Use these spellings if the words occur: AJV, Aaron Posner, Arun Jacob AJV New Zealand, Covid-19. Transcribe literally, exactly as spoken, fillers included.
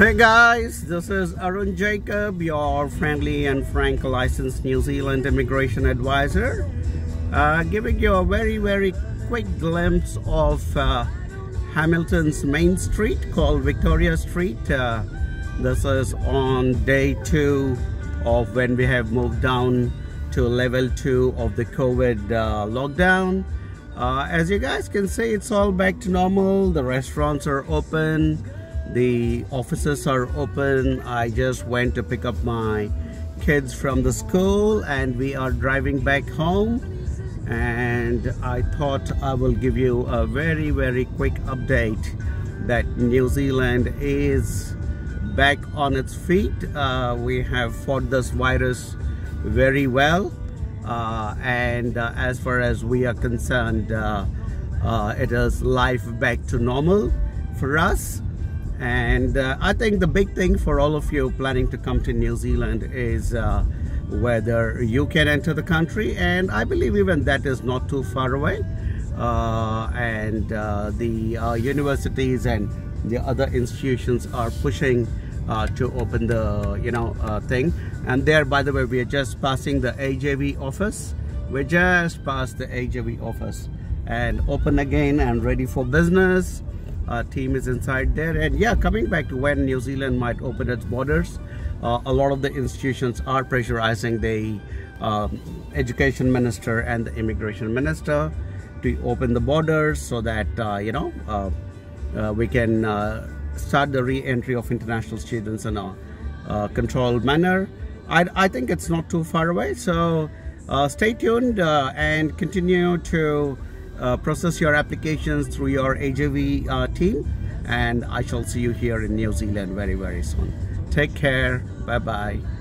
Hey guys, this is Arun Jacob, your friendly and frank licensed New Zealand immigration advisor, uh, giving you a very very quick glimpse of uh, Hamilton's main street called Victoria Street. Uh, this is on day two of when we have moved down to level two of the COVID uh, lockdown. Uh, as you guys can see, it's all back to normal. The restaurants are open. The offices are open. I just went to pick up my kids from the school and we are driving back home, and I thought I will give you a very very quick update that New Zealand is back on its feet. Uh, we have fought this virus very well, uh, and uh, as far as we are concerned, uh, uh, it is life back to normal for us. And uh, I think the big thing for all of you planning to come to New Zealand is uh, whether you can enter the country, and I believe even that is not too far away. Uh, and uh, the uh, universities and the other institutions are pushing uh, to open the you know uh, thing. And there, by the way, we are just passing the A J V office. We just passed the A J V office and open again and ready for business. Our team is inside there, and yeah, coming back to when New Zealand might open its borders, uh, a lot of the institutions are pressurizing the um, education minister and the immigration minister to open the borders so that uh, you know uh, uh, we can uh, start the re-entry of international students in a uh, controlled manner. I, I think it's not too far away, so uh, stay tuned uh, and continue to Uh, process your applications through your A J V uh, team, and I shall see you here in New Zealand very very soon. Take care. Bye bye.